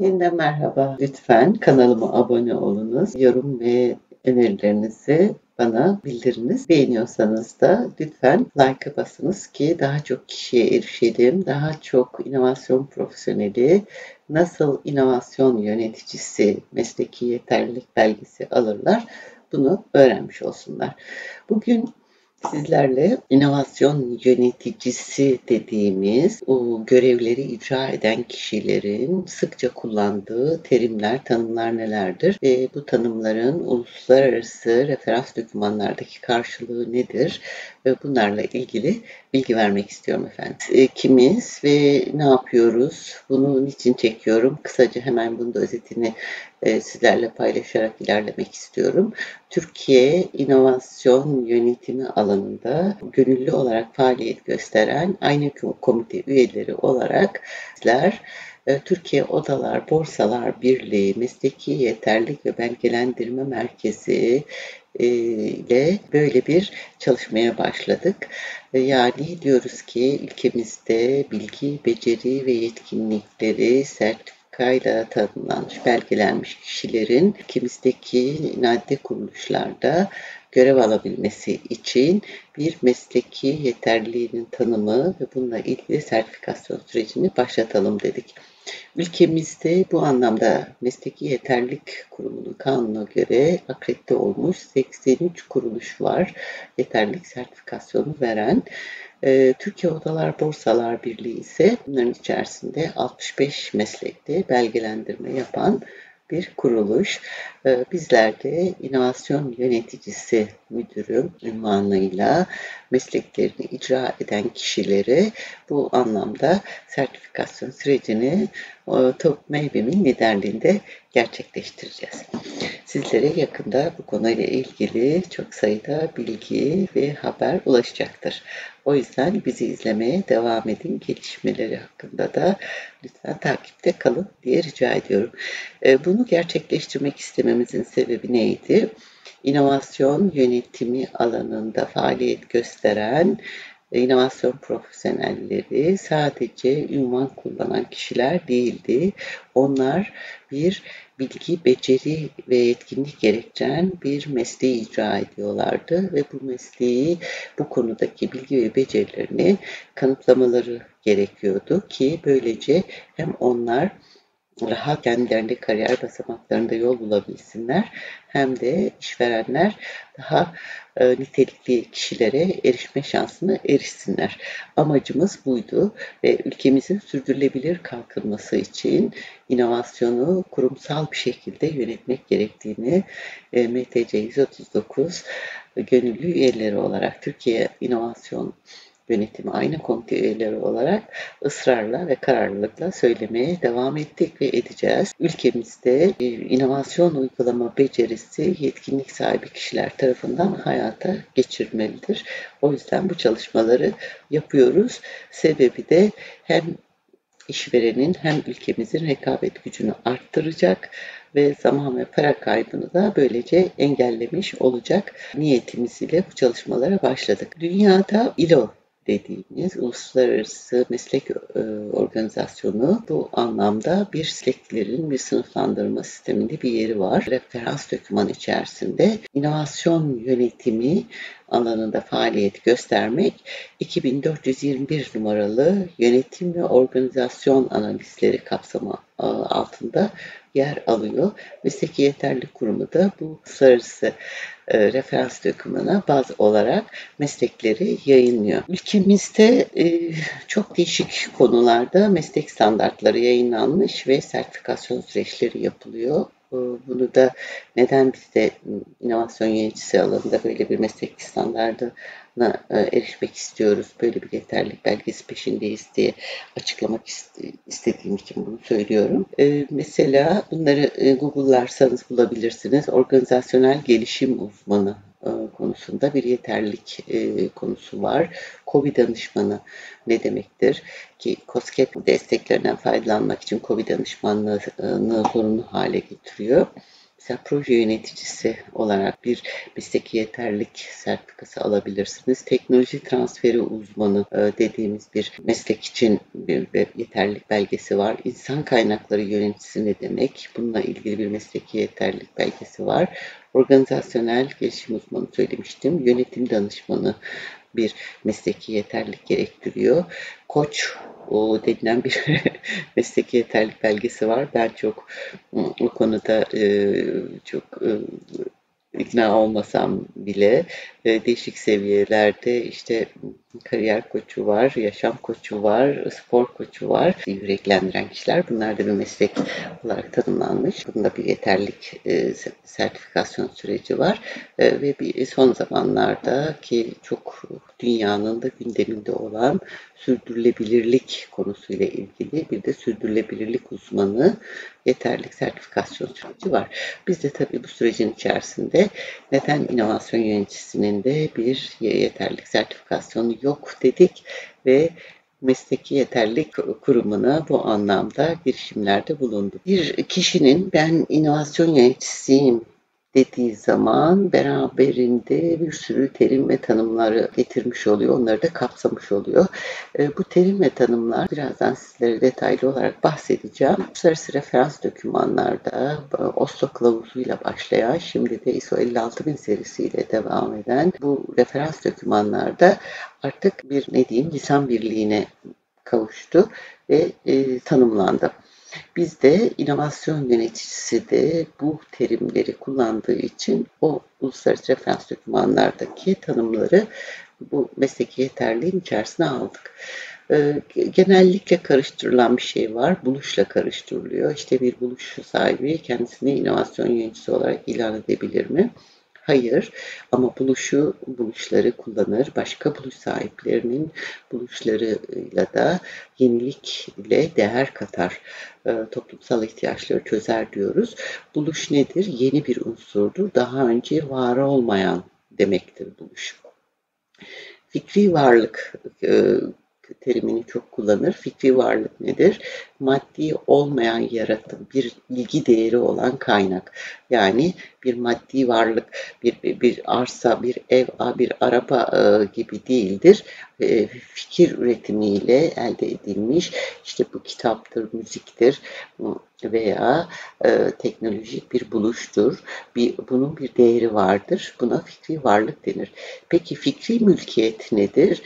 Yeniden merhaba. Lütfen kanalıma abone olunuz. Yorum ve önerilerinizi bana bildiriniz. Beğeniyorsanız da lütfen like'a basınız ki daha çok kişiye erişelim. Daha çok inovasyon profesyoneli, nasıl inovasyon yöneticisi, mesleki yeterlilik belgesi alırlar bunu öğrenmiş olsunlar. Bugün sizlerle inovasyon yöneticisi dediğimiz o görevleri icra eden kişilerin sıkça kullandığı terimler, tanımlar nelerdir ve bu tanımların uluslararası referans dokümanlardaki karşılığı nedir ve bunlarla ilgili bilgi vermek istiyorum efendim. Kimiz ve ne yapıyoruz? Bunu niçin çekiyorum? Kısaca hemen bunun da özetini sizlerle paylaşarak ilerlemek istiyorum. Türkiye inovasyon yönetimi alanında gönüllü olarak faaliyet gösteren aynı komite üyeleri olarak sizler Türkiye Odalar Borsalar Birliği Mesleki Yeterlilik ve Belgelendirme Merkezi ile böyle bir çalışmaya başladık. Yani diyoruz ki ülkemizde bilgi, beceri ve yetkinlikleri sertifikayla tanımlanmış, belgelenmiş kişilerin ülkemizdeki nadde kuruluşlarda görev alabilmesi için bir mesleki yeterliliğinin tanımı ve bununla ilgili sertifikasyon sürecini başlatalım dedik. Ülkemizde bu anlamda Mesleki Yeterlilik Kurumu'nun kanuna göre akredite olmuş 83 kuruluş var yeterlilik sertifikasyonu veren. Türkiye Odalar Borsalar Birliği ise bunların içerisinde 65 meslekte belgelendirme yapan bir kuruluş. Bizler de inovasyon yöneticisi müdürü unvanıyla mesleklerini icra eden kişileri bu anlamda sertifikasyon sürecini TOBB'nin liderliğinde gerçekleştireceğiz. Sizlere yakında bu konuyla ilgili çok sayıda bilgi ve haber ulaşacaktır. O yüzden bizi izlemeye devam edin. Gelişmeleri hakkında da lütfen takipte kalın diye rica ediyorum. Bunu gerçekleştirmek istememizin sebebi neydi? İnovasyon yönetimi alanında faaliyet gösteren inovasyon profesyonelleri sadece ünvan kullanan kişiler değildi. Onlar bir bilgi, beceri ve yetkinlik gerektiren bir mesleği icra ediyorlardı ve bu mesleği, bu konudaki bilgi ve becerilerini kanıtlamaları gerekiyordu ki böylece hem onlar rahat kendilerine kariyer basamaklarında yol bulabilsinler hem de işverenler daha nitelikli kişilere erişme şansına erişsinler. Amacımız buydu ve ülkemizin sürdürülebilir kalkınması için inovasyonu kurumsal bir şekilde yönetmek gerektiğini MTC 139 gönüllü üyeleri olarak Türkiye İnovasyon Yönetimi aynı komite üyeleri olarak ısrarla ve kararlılıkla söylemeye devam ettik ve edeceğiz. Ülkemizde inovasyon uygulama becerisi yetkinlik sahibi kişiler tarafından hayata geçirilmelidir. O yüzden bu çalışmaları yapıyoruz. Sebebi de hem işverenin hem ülkemizin rekabet gücünü arttıracak ve zaman ve para kaybını da böylece engellemiş olacak niyetimiz ile bu çalışmalara başladık. Dünyada ILO dediğimiz Uluslararası Meslek Organizasyonu bu anlamda bir mesleklerin bir sınıflandırma sisteminde bir yeri var. Referans dokümanı içerisinde inovasyon yönetimi alanında faaliyet göstermek 2421 numaralı yönetim ve organizasyon analizleri kapsamı altında yer alıyor. Mesleki Yeterlilik Kurumu da bu uluslararası referans dokümanına baz olarak meslekleri yayınlıyor. Ülkemizde çok değişik konularda meslek standartları yayınlanmış ve sertifikasyon süreçleri yapılıyor. Bunu da neden biz de inovasyon yöneticisi alanında böyle bir meslek standartına erişmek istiyoruz, böyle bir yeterlilik belgesi peşindeyiz diye açıklamak istediğim için bunu söylüyorum. Mesela bunları Google'larsanız bulabilirsiniz. Organizasyonel gelişim uzmanı konusunda bir yeterlilik konusu var. KOBİ danışmanı ne demektir? Ki KOSGEB desteklerinden faydalanmak için KOBİ danışmanlığını zorunlu hale getiriyor. Mesela proje yöneticisi olarak bir mesleki yeterlilik sertifikası alabilirsiniz. Teknoloji transferi uzmanı dediğimiz bir meslek için bir yeterlilik belgesi var. İnsan kaynakları yöneticisi ne demek? Bununla ilgili bir mesleki yeterlilik belgesi var. Organizasyonel gelişim uzmanı söylemiştim. Yönetim danışmanı bir mesleki yeterlilik gerektiriyor. Koç denilen bir mesleki yeterlilik belgesi var. Ben çok o konuda çok ikna olmasam bile değişik seviyelerde işte kariyer koçu var, yaşam koçu var, spor koçu var. Yüreklendiren kişiler. Bunlar da bir meslek olarak tanımlanmış. Bunda bir yeterlilik sertifikasyon süreci var. Ve son zamanlardaki çok dünyanın da gündeminde olan sürdürülebilirlik konusuyla ilgili bir de sürdürülebilirlik uzmanı yeterlilik sertifikasyon süreci var. Biz de tabii bu sürecin içerisinde neden inovasyon yöneticisinin de bir yeterlilik sertifikasyonu yok dedik ve mesleki yeterlilik kurumuna bu anlamda girişimlerde bulunduk. Bir kişinin ben inovasyon yöneticisiyim dediği zaman beraberinde bir sürü terim ve tanımları getirmiş oluyor. Onları da kapsamış oluyor. Bu terim ve tanımlar birazdan sizlere detaylı olarak bahsedeceğim. Uluslararası referans dokümanlarda Oslo kılavuzuyla başlayan, şimdi de ISO 56000 serisiyle devam eden bu referans dokümanlarda artık bir lisan birliğine kavuştu ve tanımlandı. Biz de inovasyon yöneticisi de bu terimleri kullandığı için o uluslararası referans dokümanlardaki tanımları bu mesleki yeterliliğin içerisine aldık. Genellikle karıştırılan bir şey var. Buluşla karıştırılıyor. İşte bir buluş sahibi kendisini inovasyon yöneticisi olarak ilan edebilir mi? Hayır, ama buluşları kullanır. Başka buluş sahiplerinin buluşlarıyla da yenilikle değer katar. Toplumsal ihtiyaçları çözer diyoruz. Buluş nedir? Yeni bir unsurdur. Daha önce var olmayan demektir buluş. Fikri varlık terimini çok kullanır. Fikri varlık nedir? Maddi olmayan yaratım, bir bilgi değeri olan kaynak. Yani bir maddi varlık, bir arsa, bir ev, bir araba gibi değildir. Fikir üretimiyle elde edilmiş, işte bu kitaptır, müziktir veya teknolojik bir buluştur. Bunun bir değeri vardır. Buna fikri varlık denir. Peki fikri mülkiyet nedir?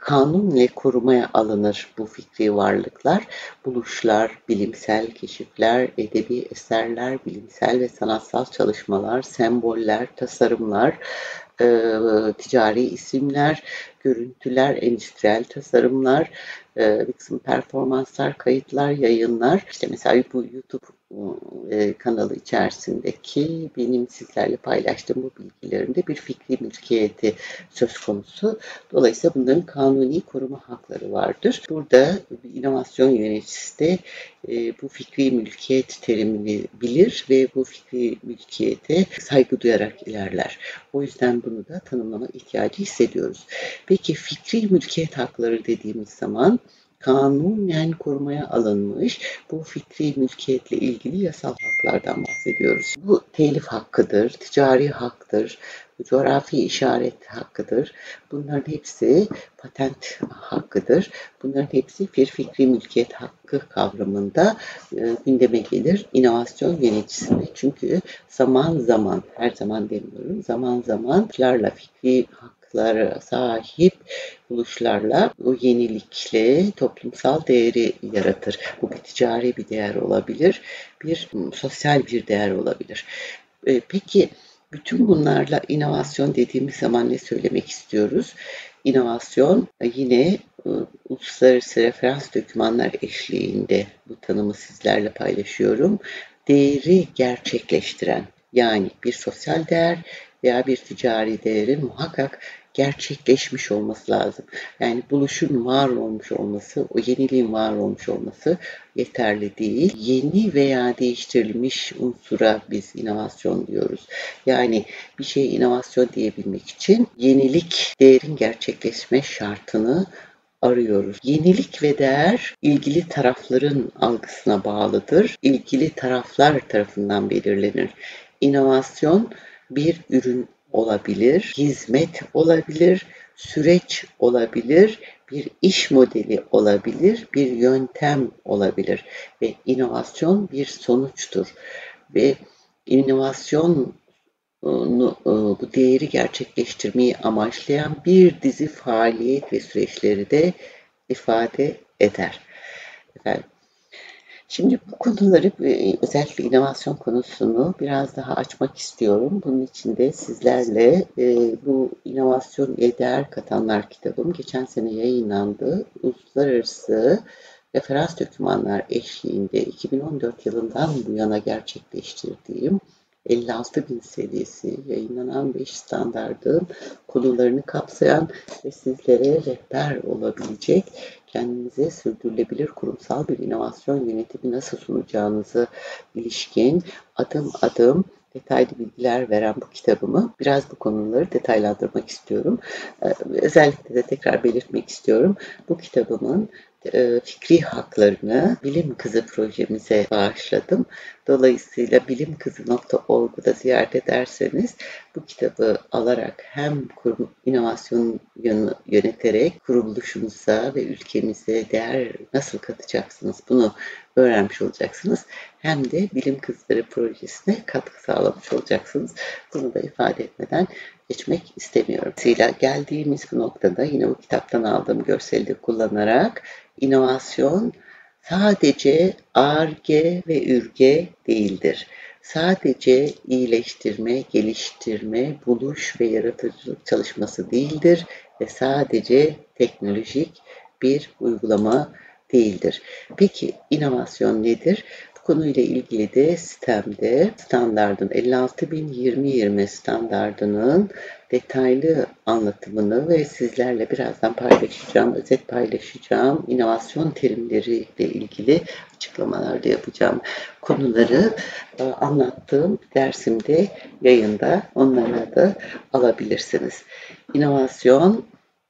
Kanunla korumaya alınır bu fikri varlıklar. Buluşlar, bilimsel keşifler, edebi eserler, bilimsel ve sanatsal çalışmalar, semboller, tasarımlar, ticari isimler, görüntüler, endüstriyel tasarımlar, bir kısım performanslar, kayıtlar, yayınlar. İşte mesela bu YouTube kanalı içerisindeki benim sizlerle paylaştığım bu bilgilerinde bir fikri mülkiyeti söz konusu. Dolayısıyla bunların kanuni koruma hakları vardır. Burada inovasyon yöneticisi de bu fikri mülkiyet terimini bilir ve bu fikri mülkiyete saygı duyarak ilerler. O yüzden bunu da tanımlama ihtiyacı hissediyoruz. Peki fikri mülkiyet hakları dediğimiz zaman kanunen korumaya alınmış bu fikri mülkiyetle ilgili yasal haklardan bahsediyoruz. Bu telif hakkıdır, ticari haktır, coğrafi işaret hakkıdır. Bunların hepsi patent hakkıdır. Bunların hepsi bir fikri mülkiyet hakkı kavramında gündeme gelir inovasyon yöneticisinde. Çünkü zaman zaman, her zaman demiyorum, zaman zamanlarla fikri hakkı sahip buluşlarla o yenilikle toplumsal değeri yaratır. Bu bir ticari bir değer olabilir, bir sosyal bir değer olabilir. Peki bütün bunlarla inovasyon dediğimiz zaman ne söylemek istiyoruz? İnovasyon yine uluslararası referans dokümanlar eşliğinde bu tanımı sizlerle paylaşıyorum. Değeri gerçekleştiren, yani bir sosyal değer veya bir ticari değeri muhakkak gerçekleşmiş olması lazım. Yani buluşun var olmuş olması, o yeniliğin var olmuş olması yeterli değil. Yeni veya değiştirilmiş unsura biz inovasyon diyoruz. Yani bir şeye inovasyon diyebilmek için yenilik, değerin gerçekleşme şartını arıyoruz. Yenilik ve değer ilgili tarafların algısına bağlıdır. İlgili taraflar tarafından belirlenir. İnovasyon bir ürün olabilir, hizmet olabilir, süreç olabilir, bir iş modeli olabilir, bir yöntem olabilir ve inovasyon bir sonuçtur ve inovasyonun bu değeri gerçekleştirmeyi amaçlayan bir dizi faaliyet ve süreçleri de ifade eder. Efendim, şimdi bu konuları, özellikle inovasyon konusunu biraz daha açmak istiyorum. Bunun için de sizlerle bu inovasyon değer katanlar kitabım geçen sene yayınlandı. Uluslararası referans dokümanlar eşliğinde 2014 yılından bu yana gerçekleştirdiğim 56.000 serisi yayınlanan 5 standardın konularını kapsayan ve sizlere rehber olabilecek, kendinize sürdürülebilir kurumsal bir inovasyon yönetimi nasıl sunacağınızı ilişkin adım adım detaylı bilgiler veren bu kitabımı biraz bu konuları detaylandırmak istiyorum. Özellikle de tekrar belirtmek istiyorum. Bu kitabımın fikri haklarını Bilim Kızı projemize bağışladım. Dolayısıyla bilimkızı.org'u da ziyaret ederseniz bu kitabı alarak hem inovasyonu yöneterek kuruluşumuza ve ülkemize değer nasıl katacaksınız bunu öğrenmiş olacaksınız. Hem de Bilim Kızları projesine katkı sağlamış olacaksınız. Bunu da ifade etmeden geçmek istemiyorum. Dolayısıyla geldiğimiz bu noktada yine bu kitaptan aldığım görseli de kullanarak inovasyon sadece Ar-Ge ve Ür-Ge değildir. Sadece iyileştirme, geliştirme, buluş ve yaratıcılık çalışması değildir ve sadece teknolojik bir uygulama değildir. Peki inovasyon nedir? Bu konuyla ilgili de sistemde standardın 56.020-20 standardının detaylı anlatımını ve sizlerle birazdan paylaşacağım, özet paylaşacağım, inovasyon terimleriyle ilgili açıklamalar da yapacağım konuları anlattığım dersimde yayında onlara da alabilirsiniz. İnovasyon,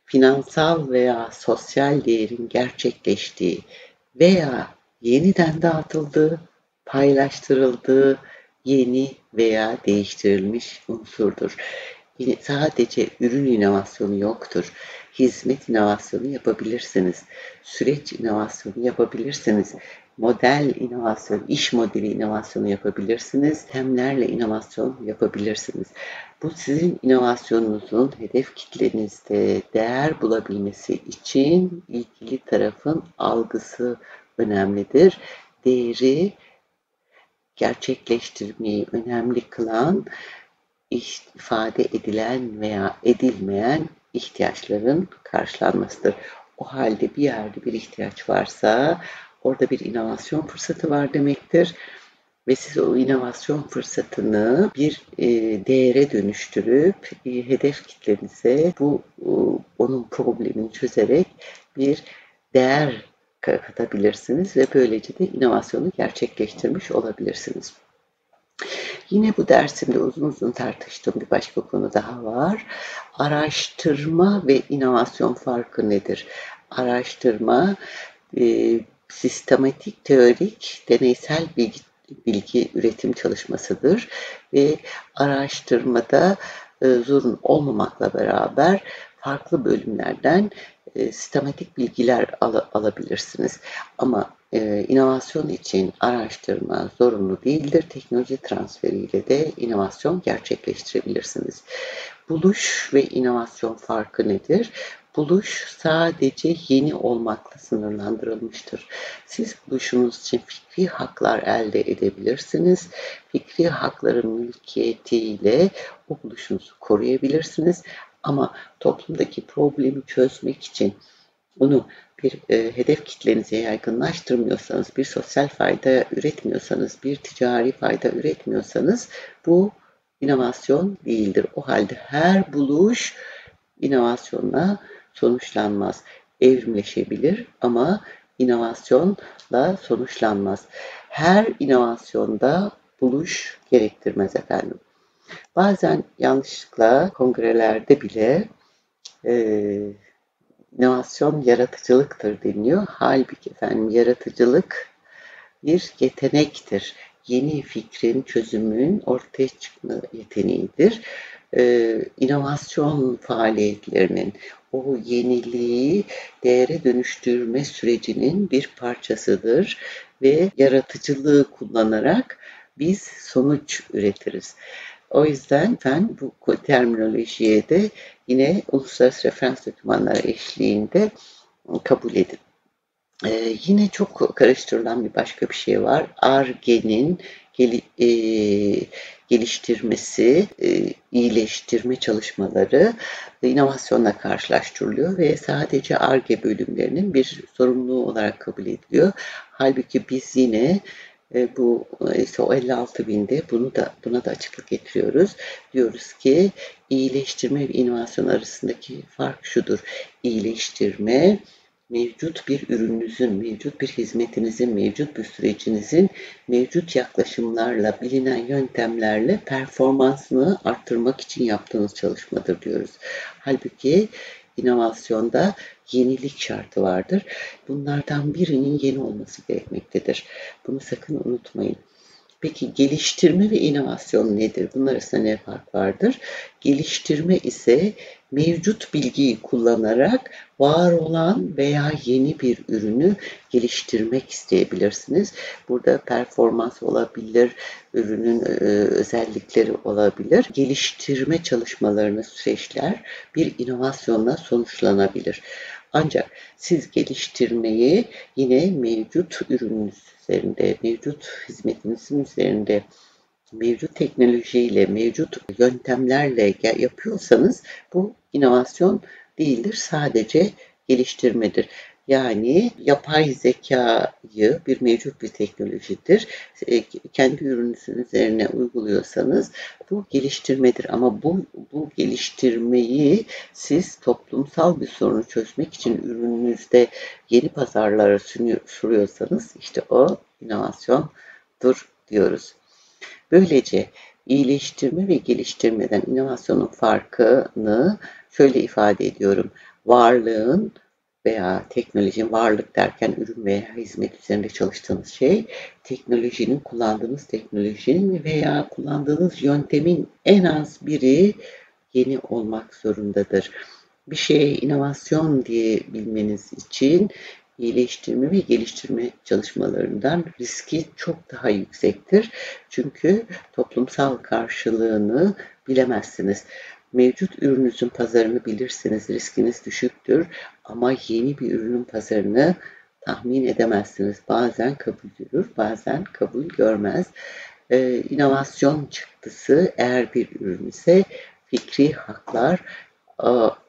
finansal veya sosyal değerin gerçekleştiği veya yeniden dağıtıldığı, paylaştırıldığı yeni veya değiştirilmiş unsurdur. Sadece ürün inovasyonu yoktur. Hizmet inovasyonu yapabilirsiniz. Süreç inovasyonu yapabilirsiniz. Model inovasyon, iş modeli inovasyonu yapabilirsiniz. Temlerle inovasyon yapabilirsiniz. Bu sizin inovasyonunuzun hedef kitlenizde değer bulabilmesi için ilgili tarafın algısı önemlidir. Değeri gerçekleştirmeyi önemli kılan ifade edilen veya edilmeyen ihtiyaçların karşılanmasıdır. O halde bir yerde bir ihtiyaç varsa orada bir inovasyon fırsatı var demektir. Ve siz o inovasyon fırsatını bir değere dönüştürüp hedef kitlenize onun problemini çözerek bir değer katabilirsiniz ve böylece de inovasyonu gerçekleştirmiş olabilirsiniz. Yine bu dersimde uzun uzun tartıştığım bir başka konu daha var. Araştırma ve inovasyon farkı nedir? Araştırma, sistematik, teorik, deneysel bilgi üretim çalışmasıdır ve araştırmada zorunlu olmamakla beraber farklı bölümlerden sistematik bilgiler alabilirsiniz. Ama inovasyon için araştırma zorunlu değildir. Teknoloji transferiyle de inovasyon gerçekleştirebilirsiniz. Buluş ve inovasyon farkı nedir? Buluş sadece yeni olmakla sınırlandırılmıştır. Siz buluşunuz için fikri haklar elde edebilirsiniz. Fikri hakların mülkiyetiyle o buluşunuzu koruyabilirsiniz. Ama toplumdaki problemi çözmek için bunu bir hedef kitlenize yaygınlaştırmıyorsanız, bir sosyal fayda üretmiyorsanız, bir ticari fayda üretmiyorsanız bu inovasyon değildir. O halde her buluş inovasyonla sonuçlanmaz. Evrimleşebilir ama inovasyonla sonuçlanmaz. Her inovasyonda buluş gerektirmez efendim. Bazen yanlışlıkla kongrelerde bile inovasyon yaratıcılıktır deniliyor. Halbuki efendim yaratıcılık bir yetenektir. yeni fikrin, çözümün ortaya çıkma yeteneğidir. İnovasyon faaliyetlerinin, o yeniliği değere dönüştürme sürecinin bir parçasıdır ve yaratıcılığı kullanarak biz sonuç üretiriz. O yüzden ben bu terminolojiye de yine uluslararası referans dokümanları eşliğinde kabul edin. Yine çok karıştırılan bir başka bir şey var. Ar-Ge'nin geliştirmesi, iyileştirme çalışmaları inovasyonla karşılaştırılıyor ve sadece Ar-Ge bölümlerinin bir sorumluluğu olarak kabul ediliyor. Halbuki biz yine bu ISO 56000'de buna da açıklık getiriyoruz. Diyoruz ki iyileştirme ve inovasyon arasındaki fark şudur. İyileştirme mevcut bir ürününüzün, mevcut bir hizmetinizin, mevcut bir sürecinizin mevcut yaklaşımlarla, bilinen yöntemlerle performansını artırmak için yaptığınız çalışmadır diyoruz. Halbuki inovasyonda yenilik şartı vardır. Bunlardan birinin yeni olması gerekmektedir. Bunu sakın unutmayın. Peki geliştirme ve inovasyon nedir? Bunlar arasında ne fark vardır? Geliştirme ise mevcut bilgiyi kullanarak var olan veya yeni bir ürünü geliştirmek isteyebilirsiniz. Burada performans olabilir, ürünün özellikleri olabilir. Geliştirme çalışmalarınız, süreçler bir inovasyonla sonuçlanabilir. Ancak siz geliştirmeyi yine mevcut ürününüz üzerinde, mevcut hizmetinizin üzerinde, mevcut teknolojiyle, mevcut yöntemlerle yapıyorsanız bu inovasyon değildir, sadece geliştirmedir. Yani yapay zekayı bir mevcut bir teknolojidir. Kendi ürününüzün üzerine uyguluyorsanız bu geliştirmedir. Ama bu geliştirmeyi siz toplumsal bir sorunu çözmek için ürününüzde yeni pazarlara sürüyorsanız işte o inovasyondur diyoruz. Böylece iyileştirme ve geliştirmeden inovasyonun farkını şöyle ifade ediyorum. Varlığın veya teknolojinin, varlık derken ürün veya hizmet üzerinde çalıştığınız şey, teknolojinin, kullandığınız teknolojinin veya kullandığınız yöntemin en az biri yeni olmak zorundadır. Bir şeye inovasyon diyebilmeniz için iyileştirme ve geliştirme çalışmalarından riski çok daha yüksektir. Çünkü toplumsal karşılığını bilemezsiniz. Mevcut ürününüzün pazarını bilirsiniz, riskiniz düşüktür ama yeni bir ürünün pazarını tahmin edemezsiniz. Bazen kabul görür, bazen kabul görmez. İnovasyon çıktısı eğer bir ürün ise fikri haklar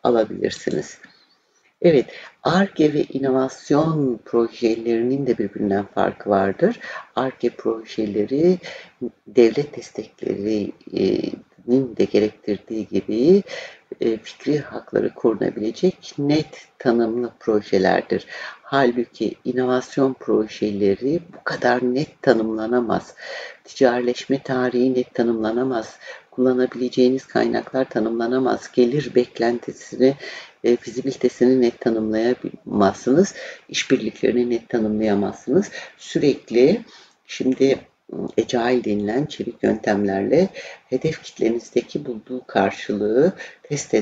alabilirsiniz. Evet, Ar-Ge ve inovasyon projelerinin de birbirinden farkı vardır. Ar-Ge projeleri devlet desteklerinin de gerektirdiği gibi fikri hakları korunabilecek net tanımlı projelerdir. Halbuki inovasyon projeleri bu kadar net tanımlanamaz. Ticaretleşme tarihi net tanımlanamaz. Kullanabileceğiniz kaynaklar tanımlanamaz. Gelir beklentisini, fizibilitesini net tanımlayamazsınız. İşbirliklerini net tanımlayamazsınız. Sürekli şimdi ecail denilen çevik yöntemlerle hedef kitlenizdeki bulduğu karşılığı test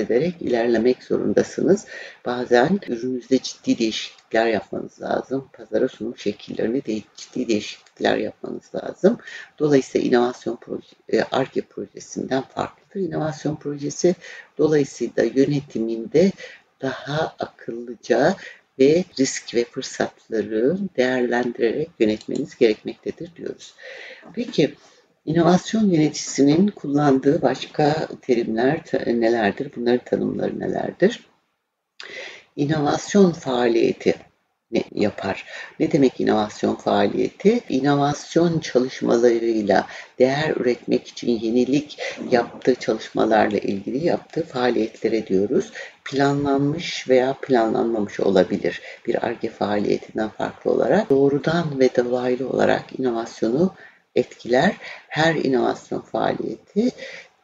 ederek ilerlemek zorundasınız. Bazen ürününüzde ciddi değişiklikler yapmanız lazım. Pazara sunum şekillerini de ciddi değişiklikler yapmanız lazım. Dolayısıyla inovasyon projesi, Ar-Ge projesinden farklıdır. İnovasyon projesi dolayısıyla yönetiminde daha akıllıca ve risk ve fırsatları değerlendirerek yönetmeniz gerekmektedir diyoruz. Peki inovasyon yöneticisinin kullandığı başka terimler nelerdir? Bunların tanımları nelerdir? İnovasyon faaliyeti ne yapar? Ne demek inovasyon faaliyeti? İnovasyon çalışmalarıyla değer üretmek için yenilik yaptığı çalışmalarla ilgili yaptığı faaliyetlere diyoruz. Planlanmış veya planlanmamış olabilir bir Ar-Ge faaliyetinden farklı olarak. Doğrudan ve dolaylı olarak inovasyonu etkiler. Her inovasyon faaliyeti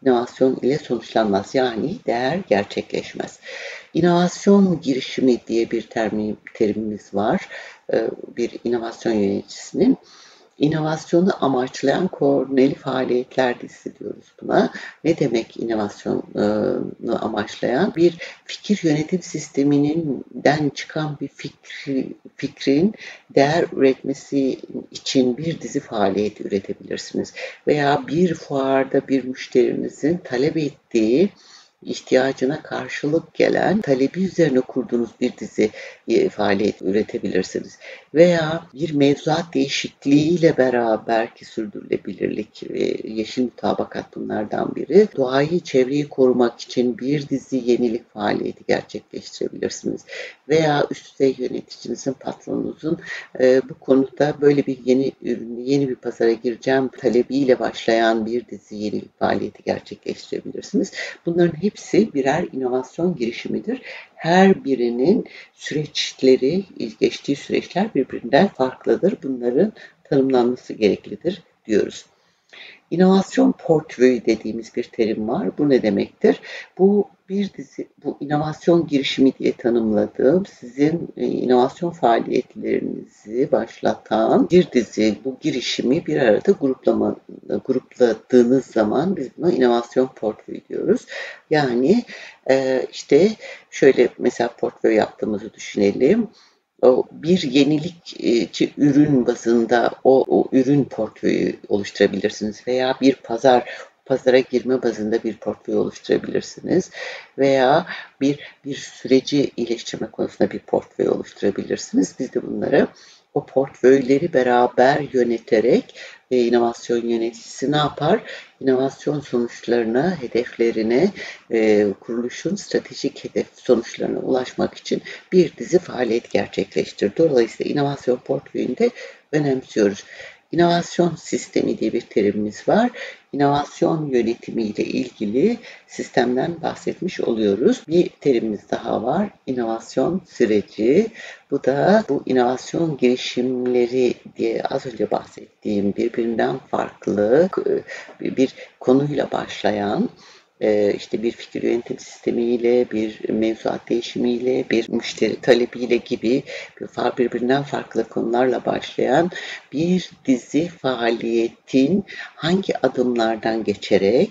inovasyon ile sonuçlanmaz. Yani değer gerçekleşmez. İnovasyon girişimi diye bir terimimiz var. Bir inovasyon yöneticisinin. İnovasyonu amaçlayan koordineli faaliyetler dizisi diyoruz buna. Ne demek inovasyonu amaçlayan? Bir fikir yönetim sisteminden çıkan bir fikrin değer üretmesi için bir dizi faaliyet üretebilirsiniz. Veya bir fuarda bir müşterinizin talep ettiği, ihtiyacına karşılık gelen talebi üzerine kurduğunuz bir dizi faaliyet üretebilirsiniz. Veya bir mevzuat değişikliğiyle beraber ki sürdürülebilirlik ve yeşil mutabakat bunlardan biri. Doğayı, çevreyi korumak için bir dizi yenilik faaliyeti gerçekleştirebilirsiniz. Veya üst düzey yöneticinizin, patronunuzun bu konuda böyle bir yeni ürün, yeni bir pazara gireceğim talebiyle başlayan bir dizi yenilik faaliyeti gerçekleştirebilirsiniz. Bunların hepsi birer inovasyon girişimidir. Her birinin süreçleri, geçtiği süreçler birbirinden farklıdır. Bunların tanımlanması gereklidir diyoruz. İnovasyon portföyü dediğimiz bir terim var. Bu ne demektir? Bu inovasyon girişimi diye tanımladığım, sizin inovasyon faaliyetlerinizi başlatan bir dizi, bu girişimi bir arada grupladığınız zaman biz buna inovasyon portföyü diyoruz. Yani işte şöyle mesela portföy yaptığımızı düşünelim. Bir yenilikçi ürün bazında o ürün portföyü oluşturabilirsiniz veya bir pazara girme bazında bir portföy oluşturabilirsiniz veya bir süreci iyileştirme konusunda bir portföy oluşturabilirsiniz. Biz de bunları, o portföyleri beraber yöneterek inovasyon yöneticisi ne yapar? İnovasyon sonuçlarına, hedeflerine, kuruluşun stratejik hedef sonuçlarına ulaşmak için bir dizi faaliyet gerçekleştirir. Dolayısıyla inovasyon portföyünü de önemsiyoruz. İnovasyon sistemi diye bir terimimiz var. İnovasyon yönetimi ile ilgili sistemden bahsetmiş oluyoruz. Bir terimimiz daha var. İnovasyon süreci. Bu da bu inovasyon girişimleri diye az önce bahsettiğim birbirinden farklı bir konuyla başlayan, işte bir fikir yönetim sistemiyle, bir mevzuat değişimiyle, bir müşteri talebiyle gibi birbirinden farklı konularla başlayan bir dizi faaliyetin hangi adımlardan geçerek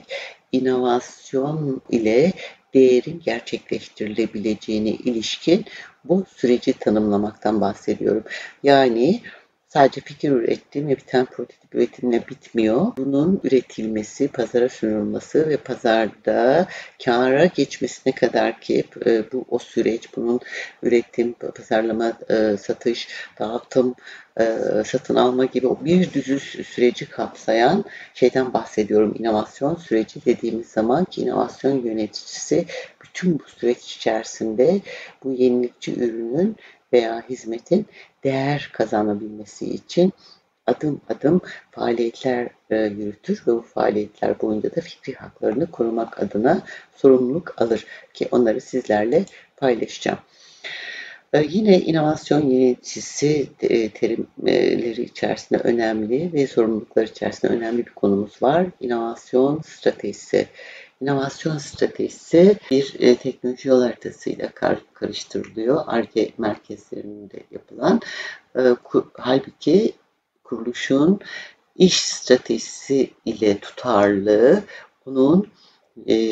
inovasyon ile değerin gerçekleştirilebileceğine ilişkin bu süreci tanımlamaktan bahsediyorum. Yani sadece fikir ürettim ve bir tane prototip üretimle bitmiyor. Bunun üretilmesi, pazara sunulması ve pazarda kâra geçmesine kadar ki o süreç, bunun üretim, pazarlama, satış, dağıtım, satın alma gibi o bir düzü süreci kapsayan şeyden bahsediyorum. İnovasyon süreci dediğimiz zaman ki inovasyon yöneticisi bütün bu süreç içerisinde bu yenilikçi ürünün veya hizmetin değer kazanabilmesi için adım adım faaliyetler yürütür ve bu faaliyetler boyunca da fikri haklarını korumak adına sorumluluk alır ki onları sizlerle paylaşacağım. Yine inovasyon yöneticisi terimleri içerisinde önemli ve sorumluluklar içerisinde önemli bir konumuz var. İnovasyon stratejisi. İnovasyon stratejisi bir teknoloji yol haritasıyla karıştırılıyor. Ar-Ge merkezlerinde yapılan. Halbuki kuruluşun iş stratejisi ile tutarlı, bunun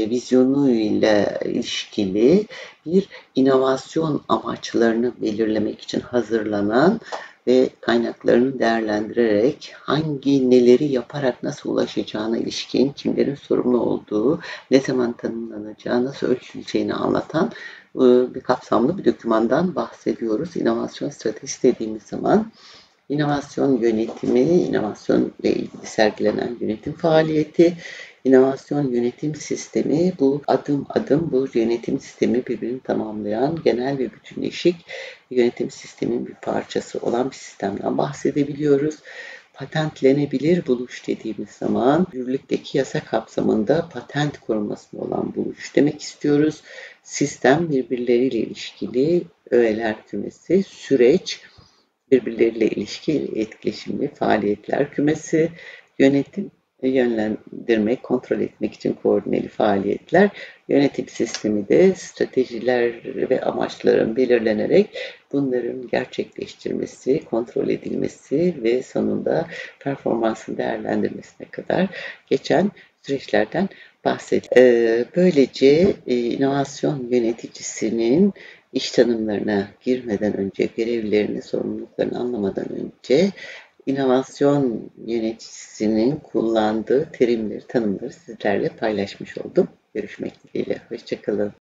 vizyonu ile ilişkili bir inovasyon amaçlarını belirlemek için hazırlanan ve kaynaklarını değerlendirerek neleri yaparak nasıl ulaşacağına ilişkin, kimlerin sorumlu olduğu, ne zaman tanımlanacağı, nasıl ölçüleceğini anlatan bir kapsamlı bir dokümandan bahsediyoruz. İnovasyon stratejisi dediğimiz zaman inovasyon yönetimi, inovasyon ile ilgili sergilenen yönetim faaliyeti, inovasyon yönetim sistemi, bu adım adım bu yönetim sistemi birbirini tamamlayan genel ve bütünleşik yönetim sisteminin bir parçası olan bir sistemden bahsedebiliyoruz. Patentlenebilir buluş dediğimiz zaman yürürlükteki yasa kapsamında patent korumasında olan buluş demek istiyoruz. Sistem birbirleriyle ilişkili öğeler kümesi, süreç birbirleriyle ilişkili etkileşimli faaliyetler kümesi, yönetim yönlendirmek, kontrol etmek için koordineli faaliyetler, yönetim sistemi de stratejiler ve amaçların belirlenerek bunların gerçekleştirmesi, kontrol edilmesi ve sonunda performansın değerlendirmesine kadar geçen süreçlerden bahsediyoruz. Böylece inovasyon yöneticisinin iş tanımlarına girmeden önce, görevlerini, sorumluluklarını anlamadan önce inovasyon yöneticisinin kullandığı terimleri, tanımları sizlerle paylaşmış oldum. Görüşmek dileğiyle. Hoşça kalın.